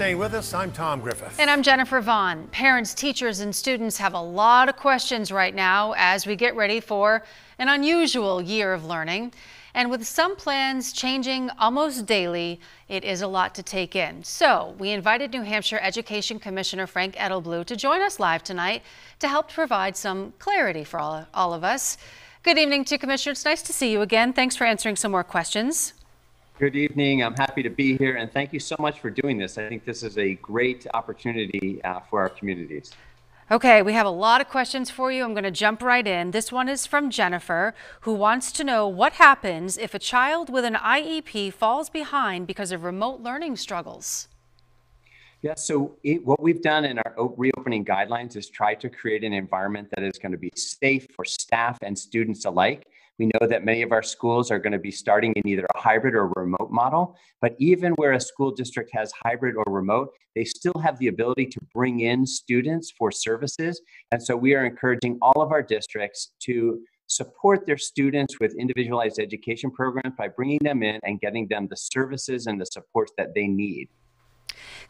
Staying with us, I'm Tom Griffith. And I'm Jennifer Vaughn. Parents, teachers, and students have a lot of questions right now as we get ready for an unusual year of learning. And with some plans changing almost daily, it is a lot to take in. So we invited New Hampshire Education Commissioner Frank Edelblut to join us live tonight to help provide some clarity for all of us. Good evening to you, Commissioner. It's nice to see you again. Thanks for answering some more questions. Good evening. I'm happy to be here, and thank you so much for doing this. I think this is a great opportunity for our communities. Okay, we have a lot of questions for you. I'm going to jump right in. This one is from Jennifer, who wants to know what happens if a child with an IEP falls behind because of remote learning struggles. Yeah, so what we've done in our reopening guidelines is try to create an environment that is going to be safe for staff and students alike. We know that many of our schools are going to be starting in either a hybrid or a remote model, but even where a school district has hybrid or remote, they still have the ability to bring in students for services. And so we are encouraging all of our districts to support their students with individualized education programs by bringing them in and getting them the services and the supports that they need.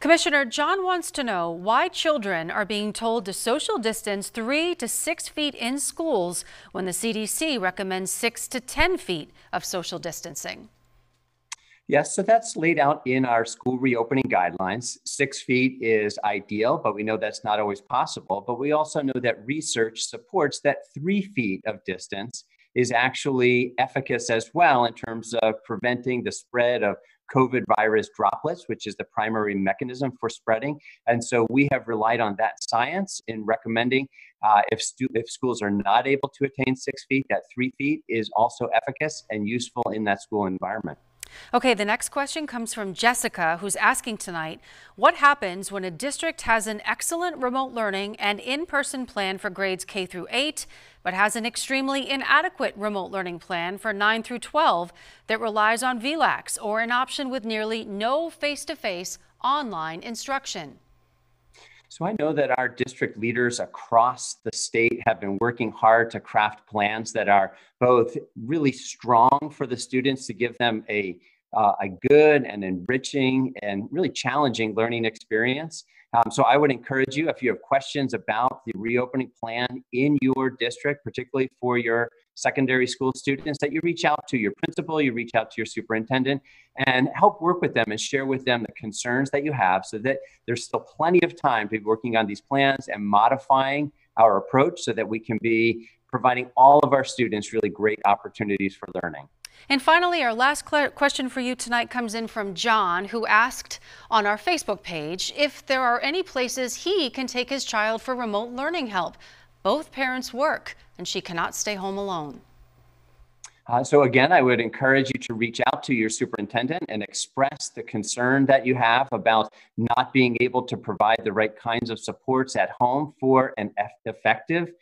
Commissioner, John wants to know why children are being told to social distance 3 to 6 feet in schools when the CDC recommends 6 to 10 feet of social distancing. Yes, so that's laid out in our school reopening guidelines. 6 feet is ideal, but we know that's not always possible. But we also know that research supports that 3 feet of distance is actually efficacious as well in terms of preventing the spread of COVID virus droplets, which is the primary mechanism for spreading. And so we have relied on that science in recommending if schools are not able to attain 6 feet, that 3 feet is also efficacious and useful in that school environment. Okay, the next question comes from Jessica, who's asking tonight, what happens when a district has an excellent remote learning and in-person plan for grades K through 8, but has an extremely inadequate remote learning plan for 9 through 12 that relies on VLACs or an option with nearly no face-to-face online instruction? So I know that our district leaders across the state have been working hard to craft plans that are both really strong for the students to give them a good and enriching and really challenging learning experience. So I would encourage you, if you have questions about the reopening plan in your district, particularly for your secondary school students, that you reach out to your principal, you reach out to your superintendent, and help work with them and share with them the concerns that you have so that there's still plenty of time to be working on these plans and modifying our approach so that we can be providing all of our students really great opportunities for learning. And finally, our last question for you tonight comes in from John, who asked on our Facebook page if there are any places he can take his child for remote learning help. Both parents work, and she cannot stay home alone. So again, I would encourage you to reach out to your superintendent and express the concern that you have about not being able to provide the right kinds of supports at home for an effective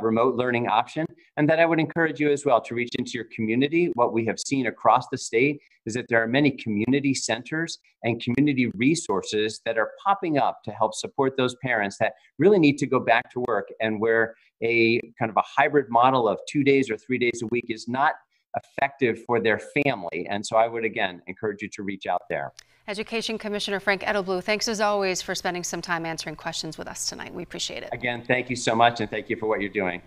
remote learning option. And then I would encourage you as well to reach into your community. What we have seen across the state is that there are many community centers and community resources that are popping up to help support those parents that really need to go back to work, and where a kind of a hybrid model of 2 days or 3 days a week is not effective for their family. And so I would again encourage you to reach out there. Education Commissioner Frank Edelblut, thanks as always for spending some time answering questions with us tonight. We appreciate it. Again, thank you so much, and thank you for what you're doing.